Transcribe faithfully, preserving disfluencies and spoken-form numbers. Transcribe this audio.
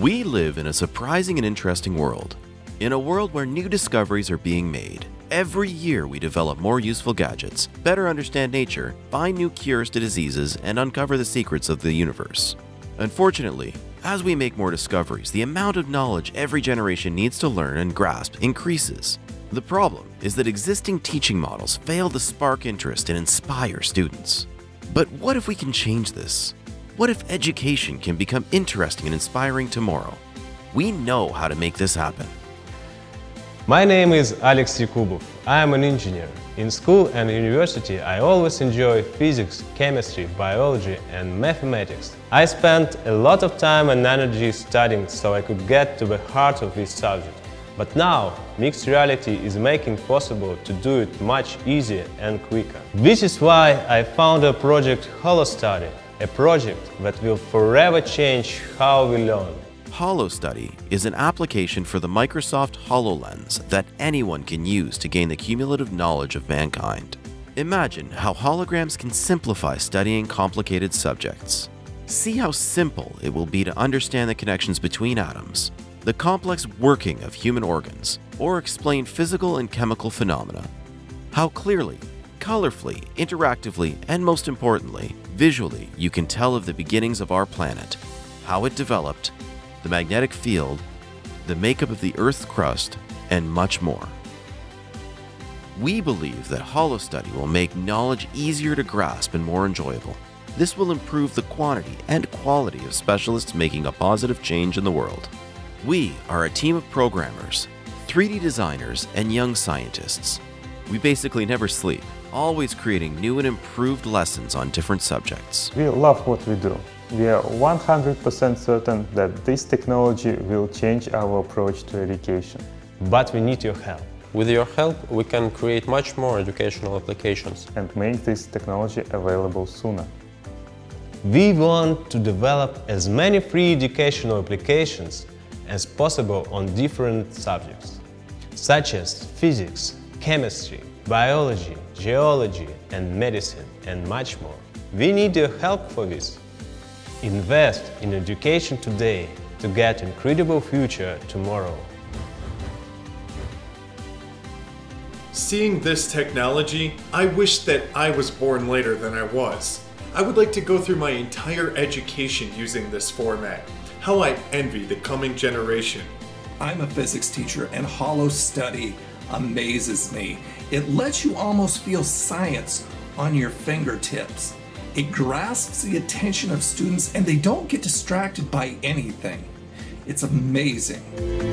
We live in a surprising and interesting world. In a world where new discoveries are being made. Every year we develop more useful gadgets, better understand nature, find new cures to diseases, and uncover the secrets of the universe. Unfortunately, as we make more discoveries, the amount of knowledge every generation needs to learn and grasp increases. The problem is that existing teaching models fail to spark interest and inspire students. But what if we can change this? What if education can become interesting and inspiring tomorrow? We know how to make this happen. My name is Alex Yakubov. I am an engineer. In school and university I always enjoy physics, chemistry, biology and mathematics. I spent a lot of time and energy studying so I could get to the heart of this subject. But now mixed reality is making possible to do it much easier and quicker. This is why I founded a project HoloStudy, a project that will forever change how we learn. HoloStudy is an application for the Microsoft HoloLens that anyone can use to gain the cumulative knowledge of mankind. Imagine how holograms can simplify studying complicated subjects. See how simple it will be to understand the connections between atoms, the complex working of human organs, or explain physical and chemical phenomena. How clearly, colorfully, interactively, and most importantly, visually, you can tell of the beginnings of our planet, how it developed, the magnetic field, the makeup of the Earth's crust, and much more. We believe that HoloStudy will make knowledge easier to grasp and more enjoyable. This will improve the quantity and quality of specialists making a positive change in the world. We are a team of programmers, three D designers, and young scientists. We basically never sleep, always creating new and improved lessons on different subjects. We love what we do. We are one hundred percent certain that this technology will change our approach to education. But we need your help. With your help, we can create much more educational applications and make this technology available sooner. We want to develop as many free educational applications as possible on different subjects, such as physics, chemistry, biology, geology, and medicine, and much more. We need your help for this. Invest in education today to get an incredible future tomorrow. Seeing this technology, I wish that I was born later than I was. I would like to go through my entire education using this format. How I envy the coming generation. I'm a physics teacher and HoloStudy amazes me. It lets you almost feel science on your fingertips. It grasps the attention of students and they don't get distracted by anything. It's amazing.